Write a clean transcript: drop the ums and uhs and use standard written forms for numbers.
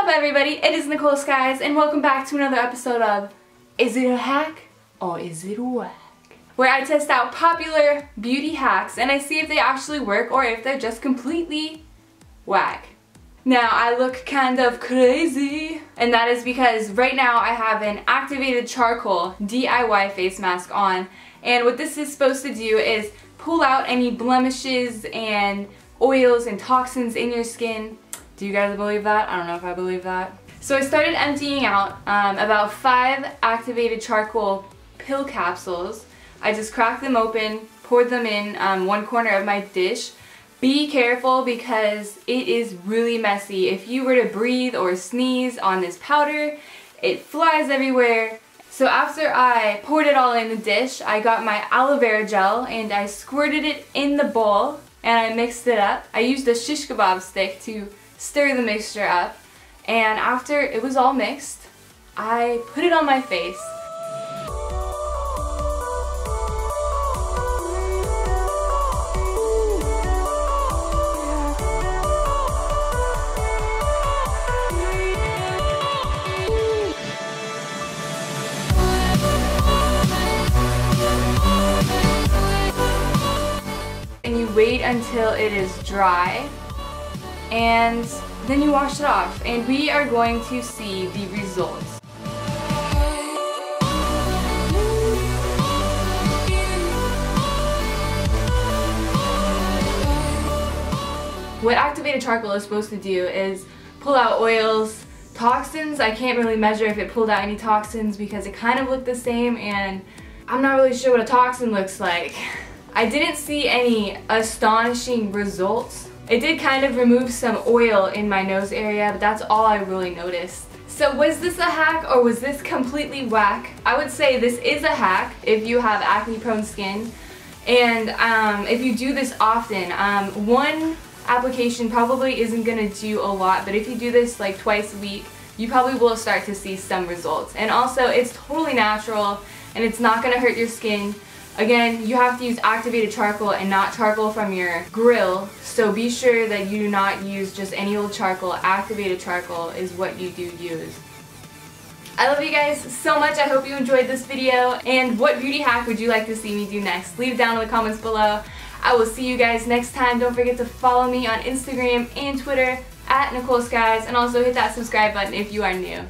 What's up, everybody? It is Nicole Skyes, and welcome back to another episode of Is It a Hack or Is It a Whack? Where I test out popular beauty hacks and I see if they actually work or if they're just completely whack. Now, I look kind of crazy, and that is because right now I have an activated charcoal DIY face mask on, and what this is supposed to do is pull out any blemishes and oils and toxins in your skin. Do you guys believe that? I don't know if I believe that. So I started emptying out about 5 activated charcoal pill capsules. I just cracked them open, poured them in one corner of my dish. Be careful because it is really messy. If you were to breathe or sneeze on this powder, it flies everywhere. So after I poured it all in the dish, I got my aloe vera gel and I squirted it in the bowl and I mixed it up. I used a shish kebab stick to stir the mixture up, and after it was all mixed, I put it on my face. And you wait until it is dry, and then you wash it off, and we are going to see the results. What activated charcoal is supposed to do is pull out oils, toxins. I can't really measure if it pulled out any toxins because it kind of looked the same, and I'm not really sure what a toxin looks like. I didn't see any astonishing results. It did kind of remove some oil in my nose area, but that's all I really noticed. So was this a hack or was this completely whack? I would say this is a hack if you have acne-prone skin, and if you do this often. One application probably isn't going to do a lot, but if you do this like twice a week, you probably will start to see some results. And also, it's totally natural and it's not going to hurt your skin. Again, you have to use activated charcoal and not charcoal from your grill, so be sure that you do not use just any old charcoal. Activated charcoal is what you do use. I love you guys so much. I hope you enjoyed this video. And what beauty hack would you like to see me do next? Leave it down in the comments below. I will see you guys next time. Don't forget to follow me on Instagram and Twitter at Nicole Skyes, and also hit that subscribe button if you are new.